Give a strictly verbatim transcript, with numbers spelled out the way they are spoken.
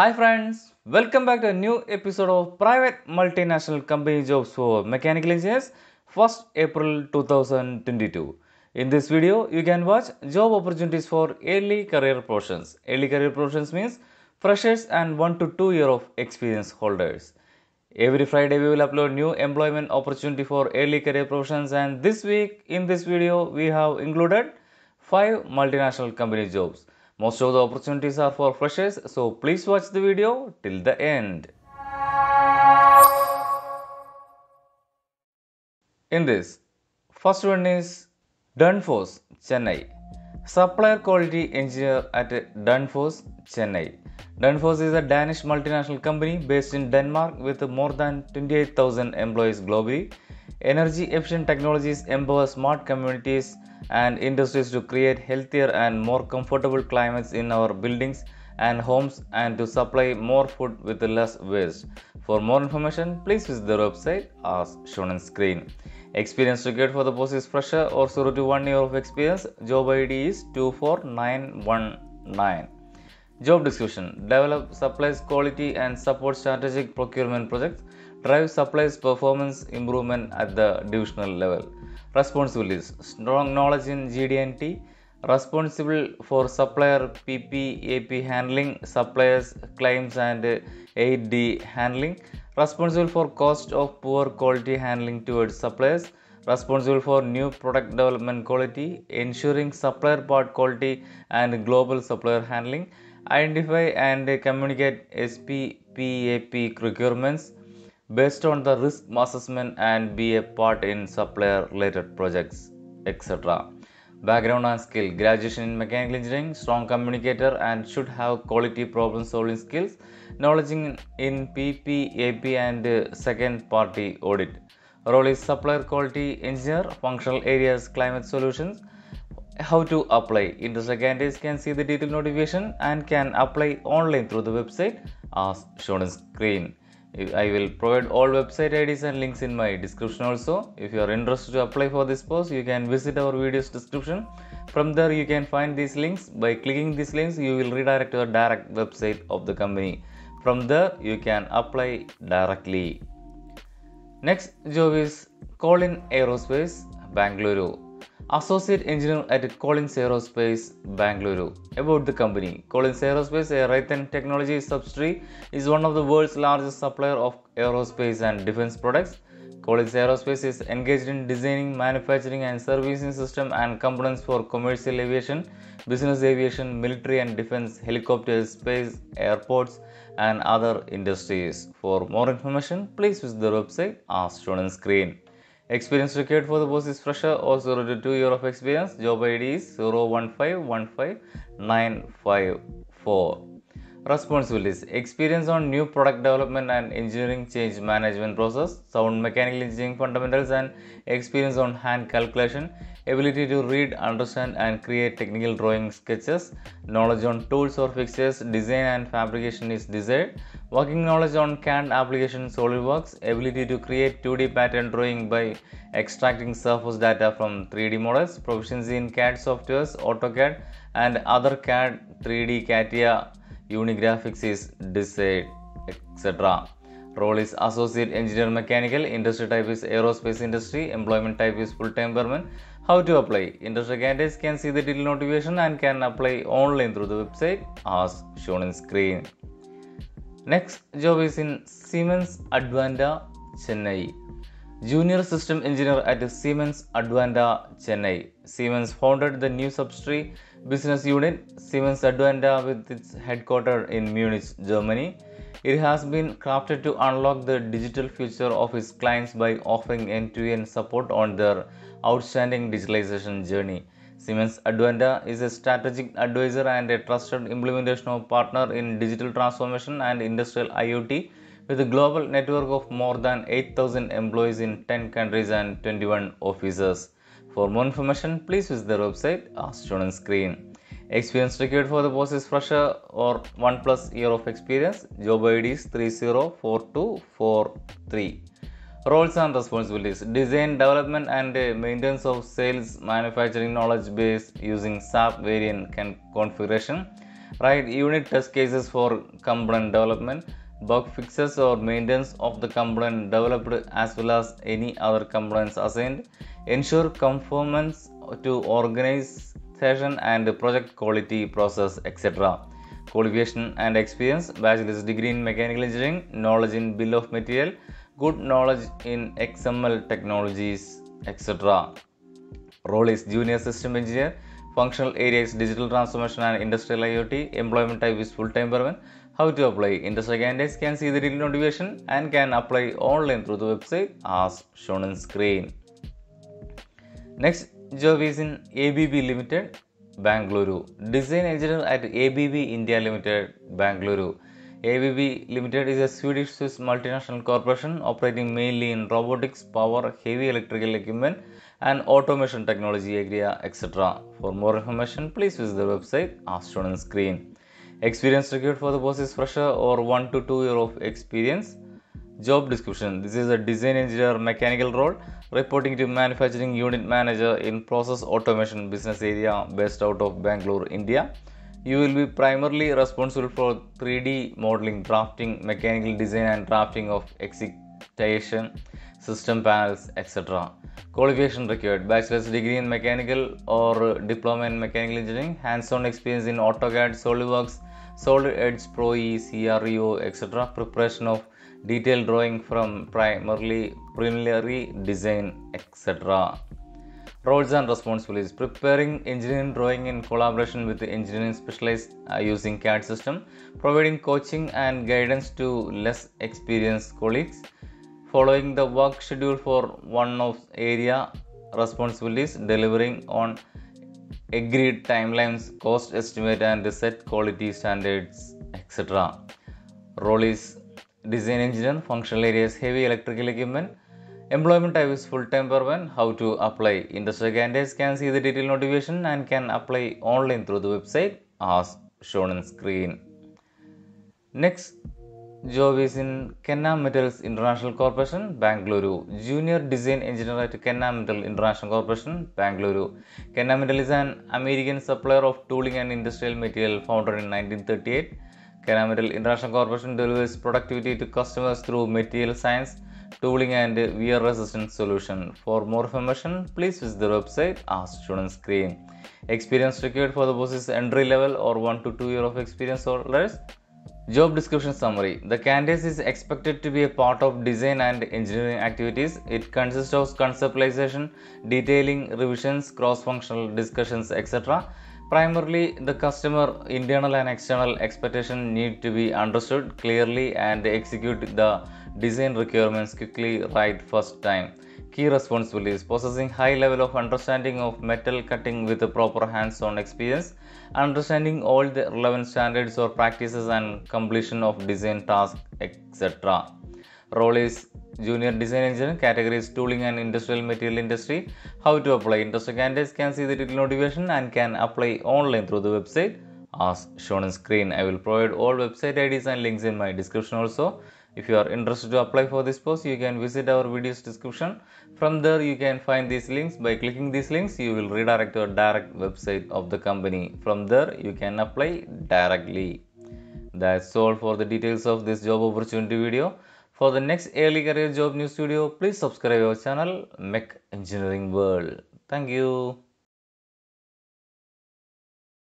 Hi friends, welcome back to a new episode of Private Multinational Company Jobs for Mechanical Engineers, first April two thousand twenty-two. In this video, you can watch job opportunities for early career professions. Early career professions means freshers and one to two year of experience holders. Every Friday, we will upload new employment opportunity for early career professions, and this week in this video, we have included five multinational company jobs. Most of the opportunities are for freshers, so please watch the video till the end. In this, first one is Danfoss, Chennai. Supplier Quality Engineer at Danfoss, Chennai. Danfoss is a Danish multinational company based in Denmark with more than twenty-eight thousand employees globally. Energy-efficient technologies empower smart communities and industries to create healthier and more comfortable climates in our buildings and homes and to supply more food with less waste. For more information, please visit their website as shown on screen. Experience required for the post is fresher or zero to one year of experience. Job I D is two four nine one nine. Job description: develop supplies quality and support strategic procurement projects. Drive supplies performance improvement at the divisional level. Responsibilities: strong knowledge in G D and T, responsible for supplier P P A P handling, suppliers claims and A D handling, responsible for cost of poor quality handling towards suppliers, responsible for new product development quality, ensuring supplier part quality and global supplier handling, identify and communicate S P P A P requirements based on the risk assessment and be a part in supplier related projects, et cetera. Background and skill: graduation in mechanical engineering, strong communicator and should have quality problem solving skills, knowledge in P P A P and second party audit. Role is supplier quality engineer, functional areas climate solutions. How to apply: interested candidates can see the detailed notification and can apply online through the website as shown on screen. I will provide all website I Ds and links in my description also. If you are interested to apply for this post, you can visit our video's description. From there, you can find these links. By clicking these links, you will redirect to a direct website of the company. From there, you can apply directly. Next job is Collins Aerospace, Bangalore. Associate Engineer at Collins Aerospace, Bangalore. About the company: Collins Aerospace, a Raytheon technology subsidiary, is one of the world's largest supplier of aerospace and defense products. Collins Aerospace is engaged in designing, manufacturing and servicing systems and components for commercial aviation, business aviation, military and defense, helicopters, space, airports and other industries. For more information, please visit the website as shown on screen. Experience required for the post is fresher or zero to two year of experience. Job I D is zero one five one five nine five four. Responsibilities: experience on new product development and engineering change management process, sound mechanical engineering fundamentals and experience on hand calculation, ability to read, understand and create technical drawing sketches, knowledge on tools or fixtures, design and fabrication is desired, working knowledge on C A D application SOLIDWORKS, ability to create two D pattern drawing by extracting surface data from three D models, proficiency in C A D softwares, AutoCAD and other C A D, three D CATIA, Unigraphics is desired, et cetera. Role is Associate Engineer Mechanical. Industry type is aerospace industry. Employment type is full-time permanent. How to apply? Interested candidates can see the detailed notification and can apply online through the website as shown on screen. Next job is in Siemens Advanta, Chennai. Junior System Engineer at Siemens Advanta, Chennai. Siemens founded the new subsidiary business unit, Siemens Advanta, with its headquarters in Munich, Germany. It has been crafted to unlock the digital future of its clients by offering end-to-end support on their outstanding digitalization journey. Siemens Advanta is a strategic advisor and a trusted implementation partner in digital transformation and industrial I O T, with a global network of more than eight thousand employees in ten countries and twenty-one offices. For more information, please visit their website as shown on screen. Experience required for the post is fresher or one plus year of experience. Job I D is three zero four two four three. Roles and responsibilities: design, development and maintenance of sales manufacturing knowledge base using S A P variant configuration, right? Unit test cases for component development, bug fixes or maintenance of the component developed as well as any other components assigned, ensure conformance to organization and project quality process, et cetera. Qualification and experience: bachelor's degree in mechanical engineering, knowledge in bill of material, good knowledge in X M L technologies, et cetera. Role is junior system engineer. Functional area is digital transformation and industrial IoT. Employment type is full-time permanent. How to apply? Interested candidates can see the degree notification and can apply online through the website as shown on screen. Next job is in A B B Limited, Bangalore. Design engineer at A B B India Limited, Bangalore. A B B Limited is a Swedish-Swiss multinational corporation operating mainly in robotics, power, heavy electrical equipment, and automation technology area, et cetera. For more information, please visit the website as shown on screen. Experience required for the post is fresher or one to two year of experience. Job description: this is a design engineer mechanical role reporting to manufacturing unit manager in process automation business area based out of Bangalore, India. You will be primarily responsible for three D modeling, drafting, mechanical design and drafting of excitation system panels, et cetera. Qualification required: bachelor's degree in mechanical or diploma in mechanical engineering, hands-on experience in AutoCAD, SOLIDWORKS, SolidEdge, Pro-E, C R E O, et cetera. Preparation of detailed drawing from primarily preliminary design, et cetera. Roles and responsibilities: preparing engineering drawing in collaboration with the engineering specialist uh, using C A D system, providing coaching and guidance to less experienced colleagues, following the work schedule for one of area responsibilities, delivering on agreed timelines, cost estimate and set quality standards, et cetera. Role is design engineer, functional areas heavy electrical equipment. Employment type is full-time permanent. How to apply? Interested candidates can see the detailed notification and can apply online through the website as shown on screen. Next job is in Kennametal International Corporation, Bangalore. Junior design engineer at Kennametal International Corporation, Bangalore. Kennametal is an American supplier of tooling and industrial material, founded in nineteen thirty-eight. Kennametal International Corporation delivers productivity to customers through material science, tooling and wear resistant solution. For more information, please visit the website as shown on screen. Experience required for the post is entry level or one to two year of experience or less. Job description summary: the candidate is expected to be a part of design and engineering activities. It consists of conceptualization, detailing, revisions, cross-functional discussions, et cetera. Primarily, the customer internal and external expectations need to be understood clearly and execute the design requirements quickly right first time. Key responsibilities: possessing high level of understanding of metal cutting with a proper hands-on experience, understanding all the relevant standards or practices and completion of design tasks, et cetera. Role is junior design engineer, category is tooling and industrial material industry. How to apply? Interested candidates can see the title notification and can apply online through the website as shown on screen. I will provide all website I Ds and links in my description also. If you are interested to apply for this post, you can visit our video's description. From there, you can find these links. By clicking these links, you will redirect to a direct website of the company. From there, you can apply directly. That's all for the details of this job opportunity video. For the next early career job news studio, please subscribe our channel, Mech Engineering World. Thank you.